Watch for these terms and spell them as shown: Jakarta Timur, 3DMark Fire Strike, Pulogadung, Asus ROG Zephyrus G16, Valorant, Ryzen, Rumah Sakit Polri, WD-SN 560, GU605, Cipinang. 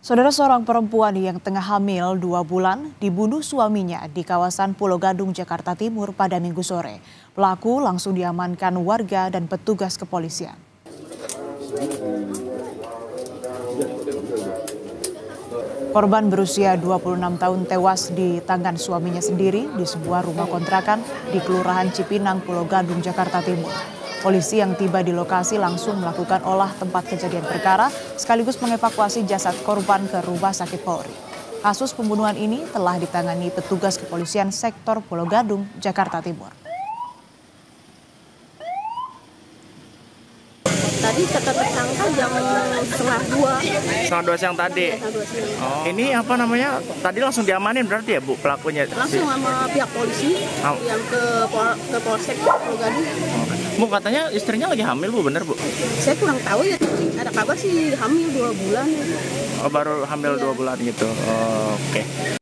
Saudara, seorang perempuan yang tengah hamil 2 bulan dibunuh suaminya di kawasan Pulogadung, Jakarta Timur pada Minggu sore. Pelaku langsung diamankan warga dan petugas kepolisian. Korban berusia 26 tahun tewas di tangan suaminya sendiri di sebuah rumah kontrakan di Kelurahan Cipinang, Pulogadung, Jakarta Timur. Polisi yang tiba di lokasi langsung melakukan olah tempat kejadian perkara sekaligus mengevakuasi jasad korban ke Rumah Sakit Polri. Kasus pembunuhan ini telah ditangani petugas kepolisian sektor Pulogadung, Jakarta Timur. Tadi kata tersangka jam 1:30. 1:30 siang tadi. Oh. Ini apa namanya? Tadi langsung diamanin berarti ya, Bu, pelakunya? Langsung sama pihak polisi yang ke Polsek Pulogadung. Bu, katanya istrinya lagi hamil, Bu, bener, Bu? Saya kurang tahu ya, ada kabar sih hamil 2 bulan. Oh, baru hamil 2 bulan gitu. Oh, oke.